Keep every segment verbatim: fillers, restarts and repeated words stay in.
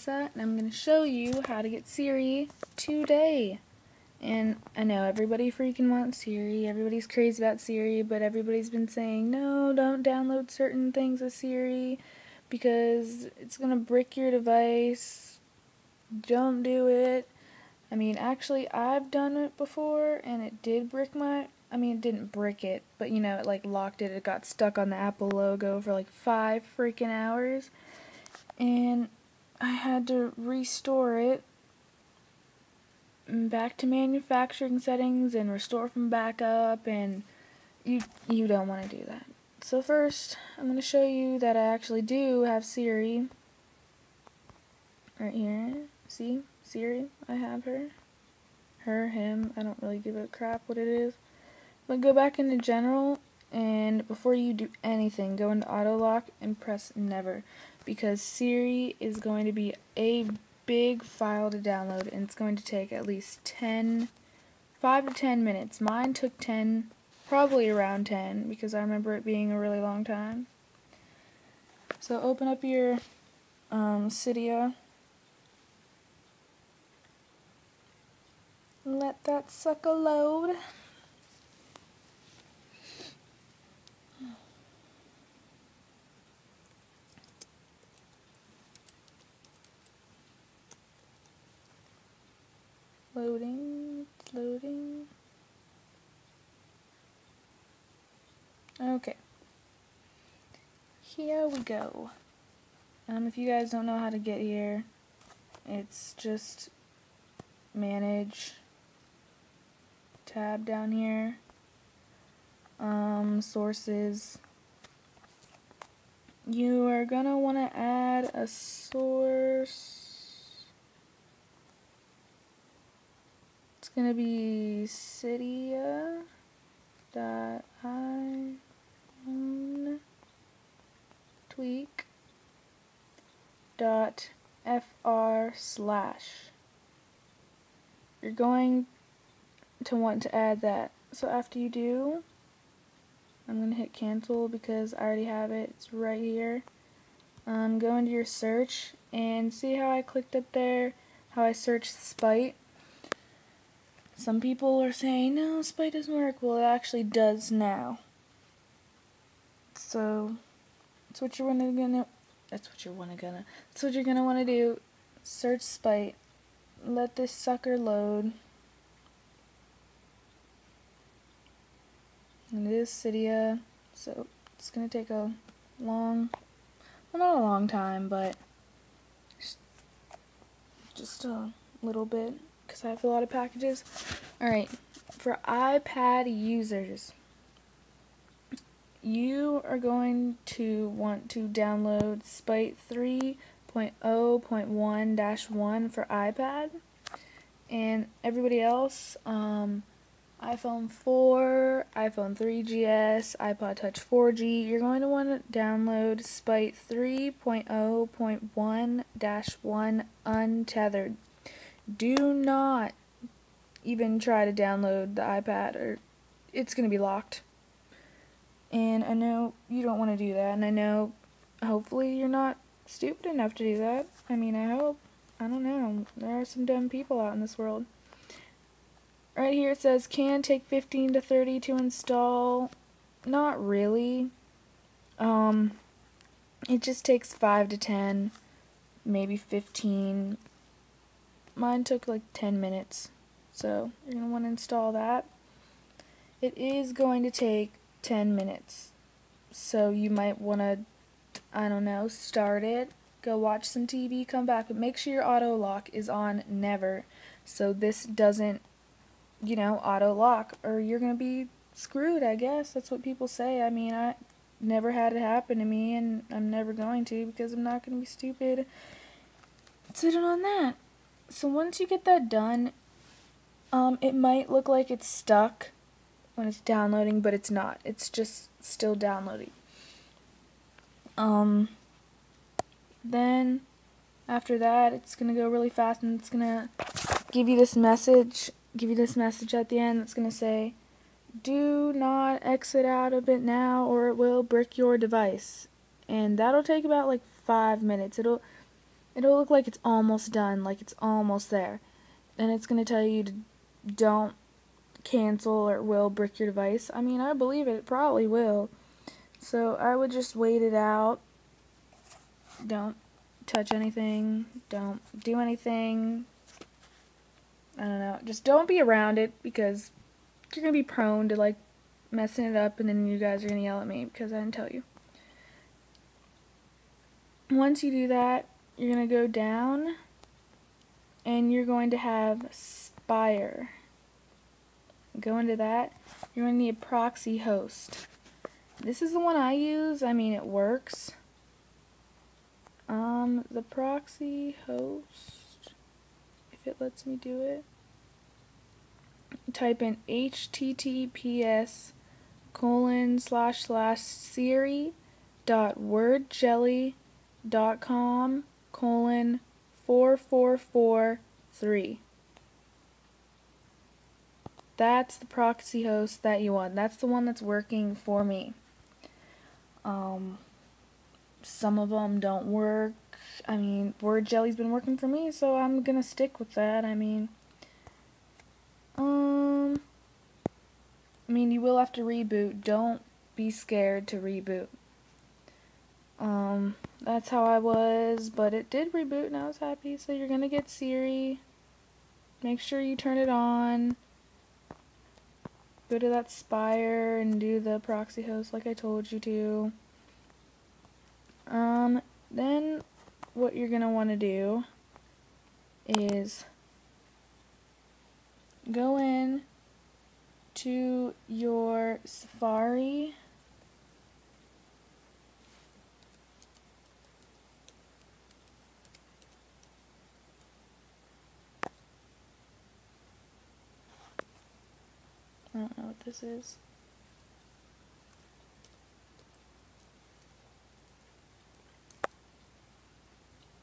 Lisa, and I'm going to show you how to get Siri today. And I know everybody freaking wants Siri, everybody's crazy about Siri, but everybody's been saying, no, don't download certain things with Siri because it's going to brick your device, don't do it. I mean, actually, I've done it before, and it did brick my, I mean, it didn't brick it, but, you know, it, like, locked it, it got stuck on the Apple logo for, like, five freaking hours, and I had to restore it back to manufacturing settings and restore from backup, and you, you don't want to do that. So first, I'm going to show you that I actually do have Siri right here, see? Siri, I have her, her, him, I don't really give a crap what it is. But go back into general, and before you do anything, go into auto lock and press never, because Siri is going to be a big file to download, and it's going to take at least ten, five to ten minutes. Mine took ten, probably around ten, because I remember it being a really long time. So open up your um, Cydia. Let that sucker load. Loading, loading. Okay. Here we go. Um, if you guys don't know how to get here, it's just manage tab down here, um, sources. You are gonna want to add a source. It's gonna be Cydia dot iPhone tweak dot fr slash. You're going to want to add that. So after you do, I'm going to hit cancel because I already have it. It's right here. Um, go into your search and see how I clicked up there, how I searched Spite. Some people are saying, no, Spite doesn't work. Well, it actually does now. So that's what you're gonna that's what you're gonna gonna that's what you're gonna want to do. Search Spite. Let this sucker load. And it is Cydia, so it's going to take a long, well, not a long time, but just a little bit, because I have a lot of packages. Alright, for iPad users, you are going to want to download Spite three point oh point one dash one for iPad, and everybody else, um... iPhone four, iPhone three G S, iPod Touch four G, you're going to want to download Spite three point oh point one dash one untethered. Do not even try to download the iPad, or it's going to be locked. And I know you don't want to do that, and I know hopefully you're not stupid enough to do that. I mean, I hope. I don't know. There are some dumb people out in this world. Right here it says, can take fifteen to thirty to install. Not really. Um, it just takes five to ten, maybe fifteen. Mine took like ten minutes. So you're going to want to install that. It is going to take ten minutes. So you might want to, I don't know, start it. Go watch some T V, come back. But make sure your auto lock is on never, so this doesn't, you know, auto lock, or you're gonna be screwed, I guess. That's what people say. I mean, I never had it happen to me, and I'm never going to, because I'm not gonna be stupid sitting on that. So once you get that done, um, it might look like it's stuck when it's downloading, but it's not. It's just still downloading. Um, then after that, it's gonna go really fast, and it's gonna give you this message. give you this message at the end that's going to say, do not exit out of it now or it will brick your device. And that'll take about like five minutes. It'll it'll look like it's almost done, like it's almost there. And it's going to tell you to don't cancel or it will brick your device. I mean, I believe it, it probably will. So I would just wait it out. Don't touch anything. Don't do anything. I don't know. Just don't be around it, because you're going to be prone to, like, messing it up, and then you guys are going to yell at me because I didn't tell you. Once you do that, you're going to go down, and you're going to have Spire. Go into that. You're going to need a proxy host. This is the one I use. I mean, it works. Um, the proxy host, if it lets me do it, type in https colon slash slash Siri dot WordJelly dot com colon four four four three. That's the proxy host that you want. That's the one that's working for me. Um, some of them don't work. I mean, WordJelly's been working for me, so I'm gonna stick with that. I mean, um, I mean, you will have to reboot. Don't be scared to reboot. Um, that's how I was, but it did reboot, and I was happy. So you're gonna get Siri. Make sure you turn it on. Go to that Spire and do the proxy host like I told you to. Um, then what you're going to want to do is go in to your Safari. I don't know what this is.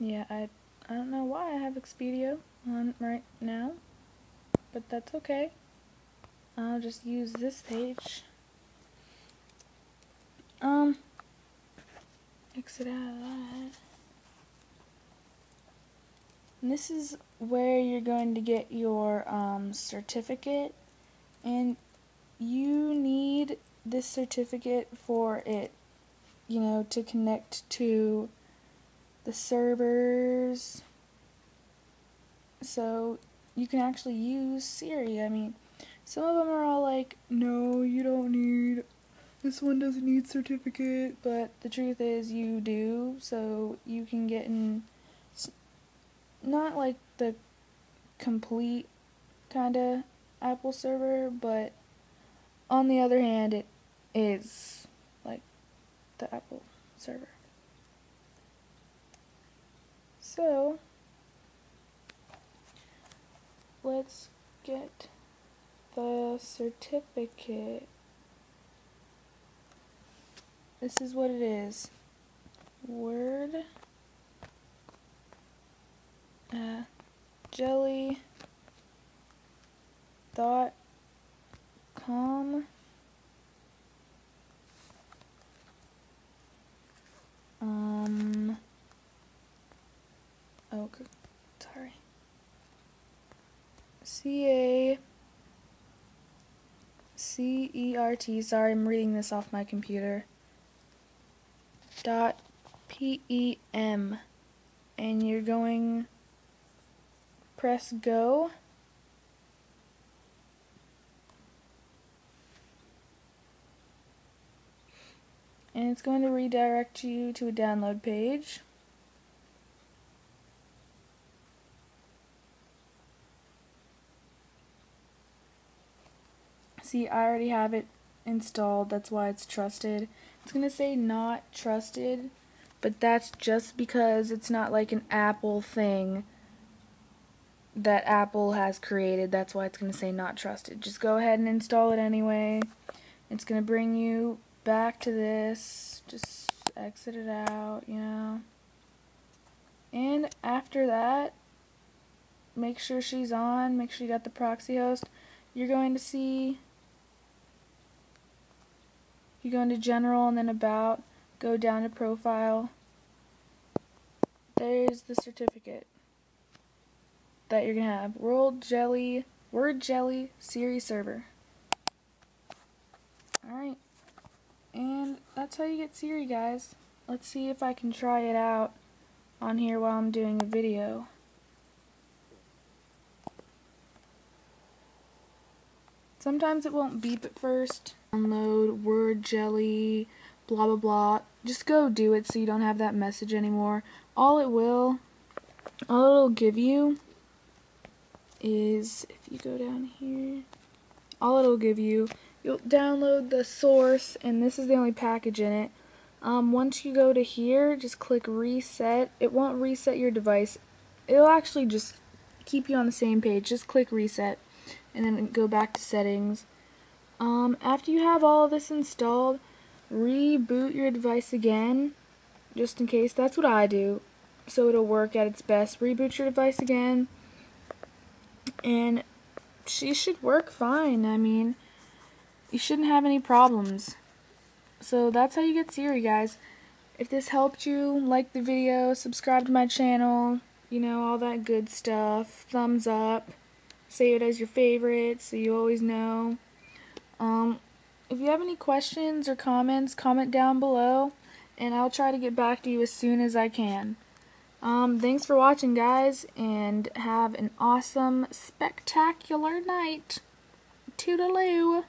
Yeah, I I don't know why I have Expedia on right now, but that's okay. I'll just use this page. Um, exit out of that. And this is where you're going to get your um, certificate. And you need this certificate for it, you know, to connect to the servers so you can actually use Siri. I mean, some of them are all like, no, you don't need, this one doesn't need certificate, but the truth is you do, so you can get in, not like the complete kind of Apple server, but on the other hand, it is like the Apple server. So let's get the certificate. This is what it is. Word uh, jelly dot com um oh sorry c a c e r t sorry I'm reading this off my computer dot p e m, and you're going press go. And it's going to redirect you to a download page. See, I already have it installed, that's why it's trusted. It's going to say not trusted, but that's just because it's not like an Apple thing that Apple has created. That's why it's going to say not trusted. Just go ahead and install it anyway. It's going to bring you back to this, just exit it out, you know. And after that, make sure she's on, make sure you got the proxy host. You're going to see, you go into general and then about, go down to profile. There's the certificate that you're going to have. WordJelly, WordJelly Siri server. Alright. And that's how you get Siri, guys. Let's see if I can try it out on here while I'm doing a video. Sometimes it won't beep at first. Download WordJelly, blah blah blah. Just go do it so you don't have that message anymore. All it will, all it'll give you is, if you go down here, all it'll give you, you'll download the source, and this is the only package in it. Um, once you go to here, just click reset. It won't reset your device. It'll actually just keep you on the same page. Just click reset. And then go back to settings. Um, after you have all of this installed, reboot your device again, just in case. That's what I do, so it'll work at its best. Reboot your device again, and she should work fine. I mean, you shouldn't have any problems. So that's how you get Siri, guys. If this helped you, like the video, subscribe to my channel, you know, all that good stuff, thumbs up. Save it as your favorite so you always know. Um, if you have any questions or comments, comment down below, and I'll try to get back to you as soon as I can. Um, thanks for watching, guys, and have an awesome, spectacular night. Toodaloo!